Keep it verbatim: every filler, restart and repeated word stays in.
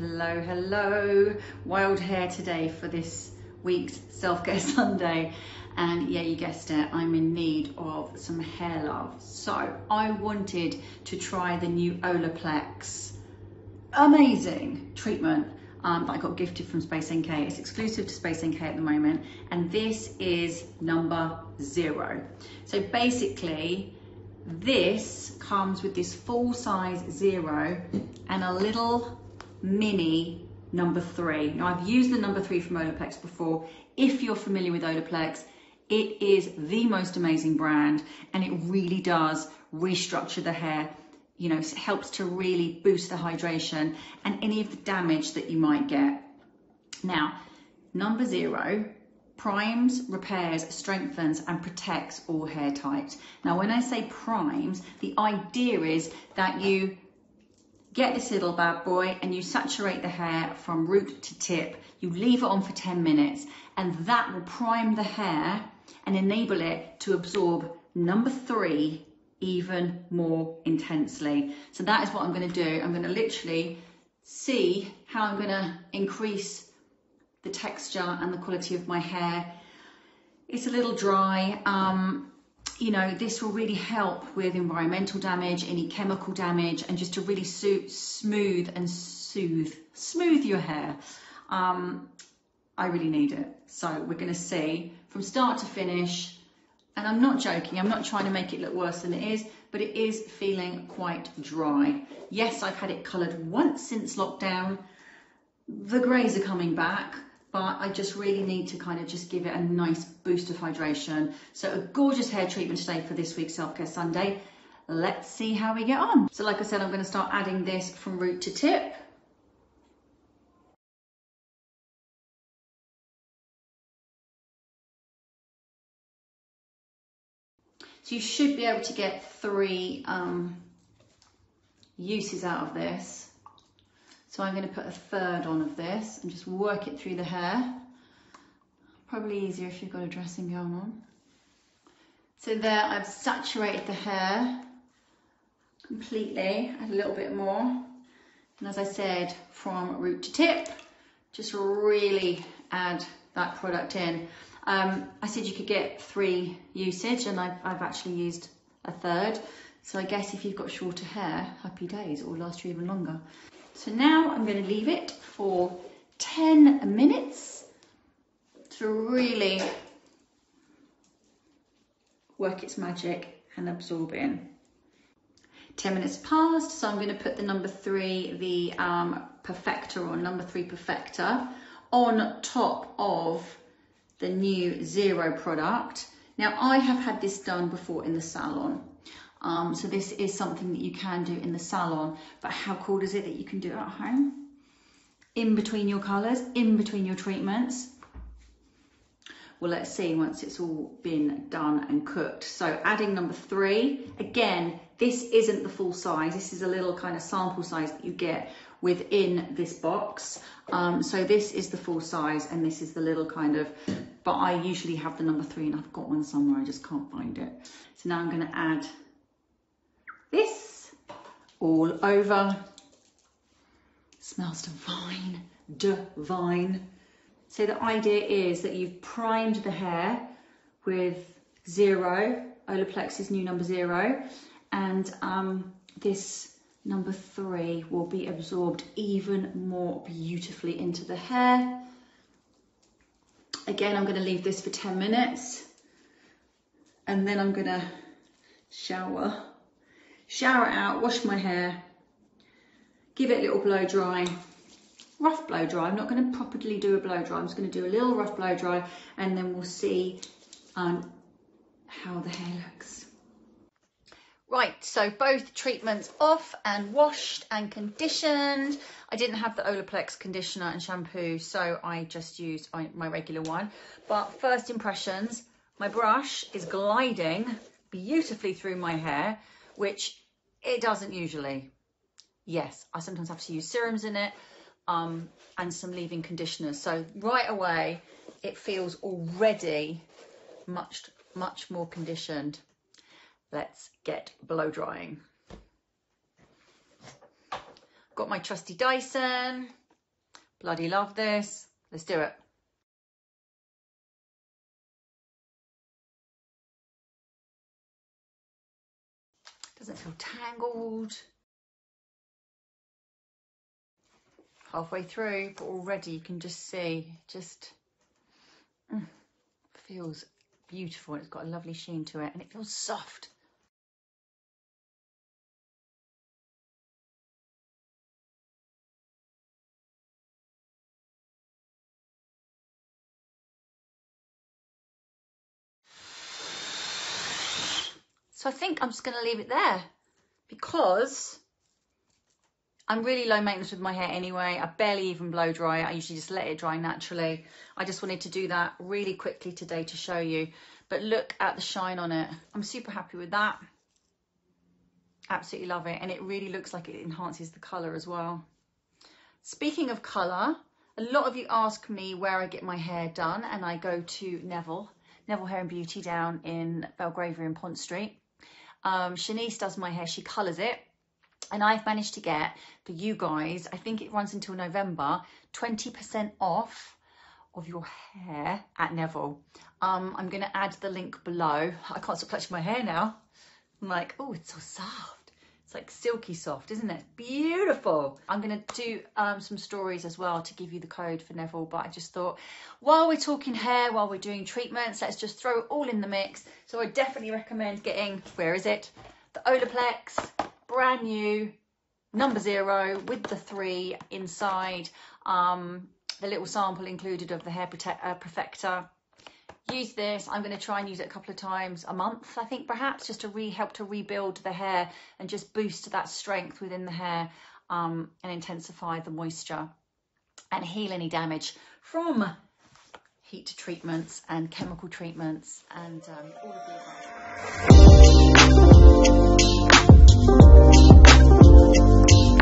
Hello, hello. Wild hair today for this week's Self-Care Sunday. And yeah, you guessed it, I'm in need of some hair love. So I wanted to try the new Olaplex amazing treatment um, that I got gifted from Space N K. It's exclusive to Space N K at the moment. And this is number zero. So basically, this comes with this full size zero and a little mini number three. Now I've used the number three from Olaplex before. If you're familiar with Olaplex, it is the most amazing brand and it really does restructure the hair, you know, helps to really boost the hydration and any of the damage that you might get. Now, number zero primes, repairs, strengthens and protects all hair types. Now, when I say primes, the idea is that you get this little bad boy and you saturate the hair from root to tip. You leave it on for ten minutes and that will prime the hair and enable it to absorb number three even more intensely. So that is what I'm going to do. I'm going to literally see how I'm going to increase the texture and the quality of my hair. It's a little dry. Um, You know, this will really help with environmental damage, any chemical damage, and just to really suit, smooth and soothe, smooth your hair. Um, I really need it. So we're going to see from start to finish, and I'm not joking, I'm not trying to make it look worse than it is, but it is feeling quite dry. Yes, I've had it coloured once since lockdown. The greys are coming back. But I just really need to kind of just give it a nice boost of hydration. So a gorgeous hair treatment today for this week's Self-Care Sunday. Let's see how we get on. So like I said, I'm going to start adding this from root to tip. So you should be able to get three um, uses out of this. So I'm going to put a third on of this and just work it through the hair. Probably easier if you've got a dressing gown on. So there, I've saturated the hair completely, add a little bit more. And as I said, from root to tip, just really add that product in. Um, I said you could get three usage and I've, I've actually used a third. So I guess if you've got shorter hair, happy days, it will last you even longer. So now I'm going to leave it for ten minutes to really work its magic and absorb in. ten minutes passed, so I'm going to put the number three, the um, perfector or number three perfector on top of the new zero product. Now I have had this done before in the salon. Um, so this is something that you can do in the salon, but how cool is it that you can do it at home? In between your colours, in between your treatments. Well, let's see once it's all been done and cooked. So adding number three, again, this isn't the full size. This is a little kind of sample size that you get within this box. Um, so this is the full size and this is the little kind of, but I usually have the number three and I've got one somewhere. I just can't find it. So now I'm going to add this all over. Smells divine, divine. So the idea is that you've primed the hair with zero, Olaplex's new number zero, and um, this number three will be absorbed even more beautifully into the hair. Again, I'm going to leave this for ten minutes and then I'm going to shower. Shower it out, wash my hair, give it a little blow dry, rough blow dry. I'm not going to properly do a blow dry. I'm just going to do a little rough blow dry and then we'll see um, how the hair looks. Right, so both treatments off and washed and conditioned. I didn't have the Olaplex conditioner and shampoo, so I just used my regular one. But first impressions, my brush is gliding beautifully through my hair, which it doesn't usually. Yes, I sometimes have to use serums in it um, and some leave-in conditioners. So right away, it feels already much, much more conditioned. Let's get blow drying. Got my trusty Dyson. Bloody love this. Let's do it. Doesn't feel tangled. Halfway through, but already you can just see, just mm, feels beautiful. It's got a lovely sheen to it and it feels soft. So I think I'm just going to leave it there because I'm really low maintenance with my hair anyway. I barely even blow dry it. I usually just let it dry naturally. I just wanted to do that really quickly today to show you. But look at the shine on it. I'm super happy with that. Absolutely love it. And it really looks like it enhances the colour as well. Speaking of colour, a lot of you ask me where I get my hair done, and I go to Neville. Neville Hair and Beauty down in Belgravia in Pont Street. Um, Shanice does my hair, she colours it, and I've managed to get for you guys, I think it runs until November, twenty percent off of your hair at Neville. Um, I'm going to add the link below. I can't stop touching my hair now. I'm like, oh, it's so soft. It's like silky soft, isn't it? Beautiful. I'm going to do um, some stories as well to give you the code for Neville, but I just thought while we're talking hair, while we're doing treatments, let's just throw it all in the mix. So I definitely recommend getting, where is it? The Olaplex, brand new, number zero with the three inside. Um, the little sample included of the hair protect, uh, perfector. Use this. I'm going to try and use it a couple of times a month, I think, perhaps, just to re help to rebuild the hair and just boost that strength within the hair um, and intensify the moisture and heal any damage from heat treatments and chemical treatments and um, all of the above.